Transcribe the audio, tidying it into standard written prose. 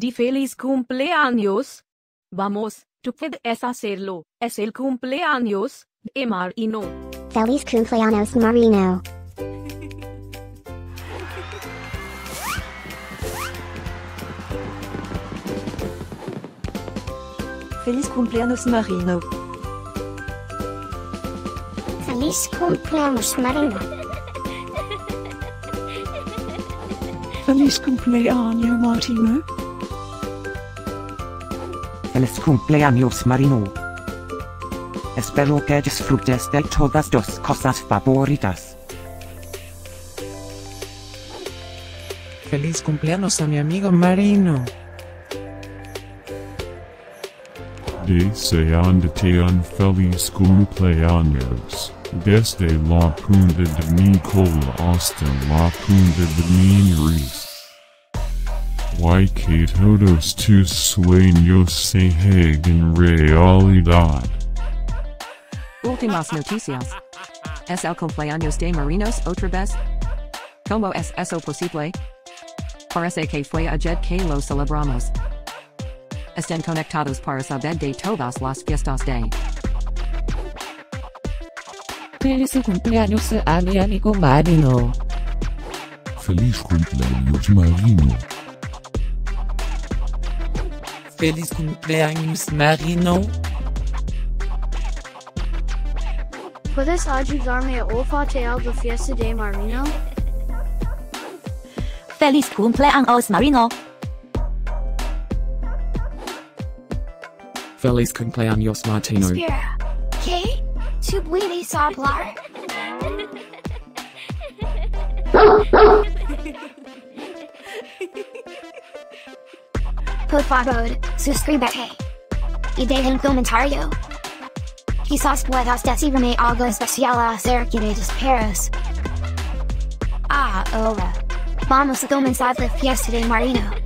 Di feliz cumpleaños. Vamos, tú puedes hacerlo. Es el cumpleaños de Marino. Feliz cumpleaños, Marino. Feliz cumpleaños, Marino. Feliz cumpleaños, Marino. Feliz cumpleaños, Marino. Feliz cumpleaños, Marino. Espero que disfrutes de todas tus cosas favoritas. Feliz cumpleaños a mi amigo Marino. Deseándote un feliz cumpleaños, desde la punta de mi cola hasta la punta de mi nariz. Y que todos tus sueños se hagan realidad. Últimas noticias. Es el cumpleaños de Marinos otra vez. ¿Cómo es eso posible? Parece que fue ayer que lo celebramos. Estén conectados para saber de todas las fiestas de. Feliz cumpleaños a mi amigo Marino. Feliz cumpleaños, Marino. Feliz cumpleaños, Marino. ¿Puedes ayudarme a olfatear la fiesta de Marino? Feliz cumpleaños, Marino. Feliz cumpleaños, Marino. Espera, ¿qué? ¿Tú puedes hablar? Por favor, suscríbete. Y deja un comentario. Quizás puedas decirme algo especial acerca de tus perros. Ahora, vamos a comenzar la fiesta de Marino.